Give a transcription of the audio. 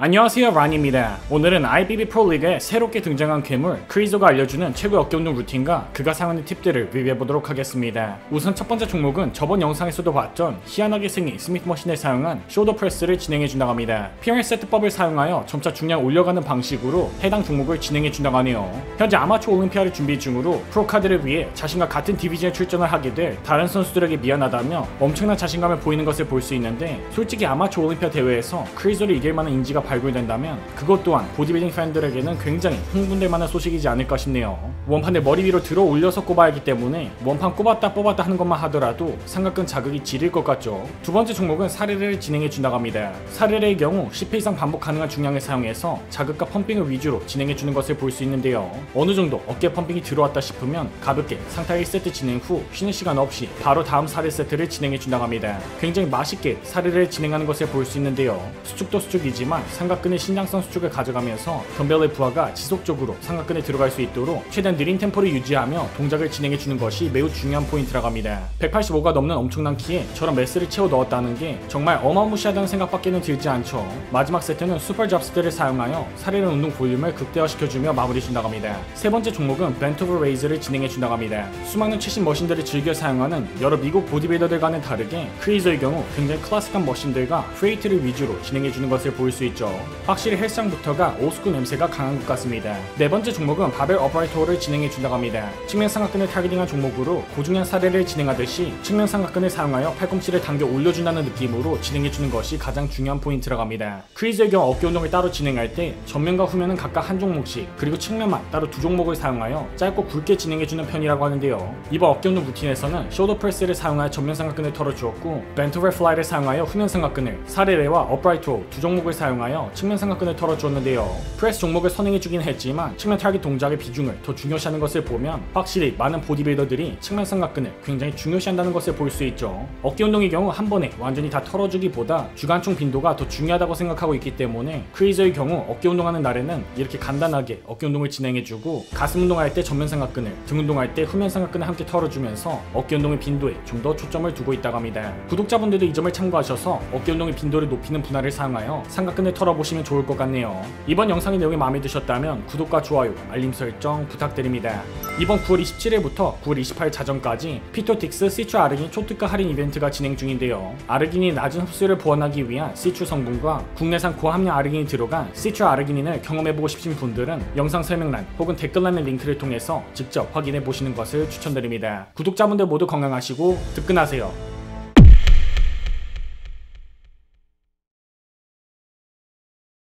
안녕하세요, 란입니다. 오늘은 IBB 프로리그에 새롭게 등장한 괴물 크리조가 알려주는 최고 역겹는 루틴과 그가 사용하는 팁들을 리뷰해보도록 하겠습니다. 우선 첫번째 종목은 저번 영상에서도 봤던 희한하게 생긴 스미트 머신을 사용한 숄더 프레스를 진행해준다고 합니다. PRS 세트법을 사용하여 점차 중량 올려가는 방식으로 해당 종목을 진행해준다고 하네요. 현재 아마추어 올림피아를 준비 중으로 프로카드를 위해 자신과 같은 디비전에 출전을 하게 될 다른 선수들에게 미안하다며 엄청난 자신감을 보이는 것을 볼 수 있는데, 솔직히 아마추어 올림피아 대회에서 크리조를 이길 만한 인지가 발굴된다면 그것 또한 보디빌딩 팬들에게는 굉장히 흥분될 만한 소식이지 않을까 싶네요. 원판을 머리 위로 들어 올려서 꼽아야 하기 때문에 원판 꼽았다 뽑았다 하는 것만 하더라도 삼각근 자극이 지릴 것 같죠. 두 번째 종목은 사레레를 진행해준다고 합니다. 사레레의 경우 10회 이상 반복 가능한 중량을 사용해서 자극과 펌핑을 위주로 진행해주는 것을 볼 수 있는데요. 어느 정도 어깨 펌핑이 들어왔다 싶으면 가볍게 상타 1세트 진행 후 쉬는 시간 없이 바로 다음 사레 세트를 진행해준다고 합니다. 굉장히 맛있게 사레레를 진행하는 것을 볼 수 있는데요. 수축도 수축이지만 삼각근의 신장성 수축을 가져가면서 덤벨의 부하가 지속적으로 삼각근에 들어갈 수 있도록 최대한 느린 템포를 유지하며 동작을 진행해주는 것이 매우 중요한 포인트라고 합니다. 185가 넘는 엄청난 키에 저런 매스를 채워 넣었다는 게 정말 어마무시하다는 생각밖에는 들지 않죠. 마지막 세트는 슈퍼 잡스들을 사용하여 사레레 운동 볼륨을 극대화시켜주며 마무리해준다고 합니다. 세 번째 종목은 벤트오브 레이즈를 진행해준다고 합니다. 수많은 최신 머신들을 즐겨 사용하는 여러 미국 보디빌더들과는 다르게 크리조의 경우 굉장히 클래식한 머신들과 프레이트를 위주로 진행해주는 것을 볼 수 있죠. 확실히 헬스장부터가 오스쿠 냄새가 강한 것 같습니다. 네 번째 종목은 바벨 어퍼레이터를 진행해준다고 합니다. 측면 삼각근을 타겟팅한 종목으로 고중량 사례를 진행하듯이 측면 삼각근을 사용하여 팔꿈치를 당겨 올려준다는 느낌으로 진행해주는 것이 가장 중요한 포인트라고 합니다. 크리조의 경우 어깨 운동을 따로 진행할 때 전면과 후면은 각각 한 종목씩, 그리고 측면만 따로 두 종목을 사용하여 짧고 굵게 진행해주는 편이라고 하는데요. 이번 어깨 운동 루틴에서는 숄더 프레스를 사용하여 전면 삼각근을 털어주었고, 벤트오브 플라이를 사용하여 후면 삼각근을, 사레레와 어프라이트 로 두 종목을 사용하여 측면 삼각근을 털어주었는데요. 프레스 종목을 선행해주긴 했지만 측면 타겟 동작의 비중을 더 중요시하는 것을 보면 확실히 많은 보디빌더들이 측면 삼각근을 굉장히 중요시한다는 것을 볼 수 있죠. 어깨 운동의 경우 한 번에 완전히 다 털어주기보다 주간총 빈도가 더 중요하다고 생각하고 있기 때문에 크리조의 경우 어깨 운동하는 날에는 이렇게 간단하게 어깨 운동을 진행해주고, 가슴 운동할 때 전면 삼각근을, 등 운동할 때 후면 삼각근을 함께 털어주면서 어깨 운동의 빈도에 좀 더 초점을 두고 있다고 합니다. 구독자분들도 이 점을 참고하셔서 어깨 운동의 빈도를 높이는 분할을 사용하여 삼각근을 털어보시면 좋을 것 같네요. 이번 영상의 내용이 마음에 드셨다면 구독과 좋아요, 알림 설정 부탁드립니다. 이번 9월 27일부터 9월 28일 자정까지 피토틱스 시트루 아르기닌 초특가 할인 이벤트가 진행 중인데요. 아르기닌의 낮은 흡수를 보완하기 위한 시트루 성분과 국내산 고함량 아르기닌이 들어간 시트루 아르기닌을 경험해보고 싶으신 분들은 영상 설명란 혹은 댓글란의 링크를 통해서 직접 확인해보시는 것을 추천드립니다. 구독자분들 모두 건강하시고 득근하세요.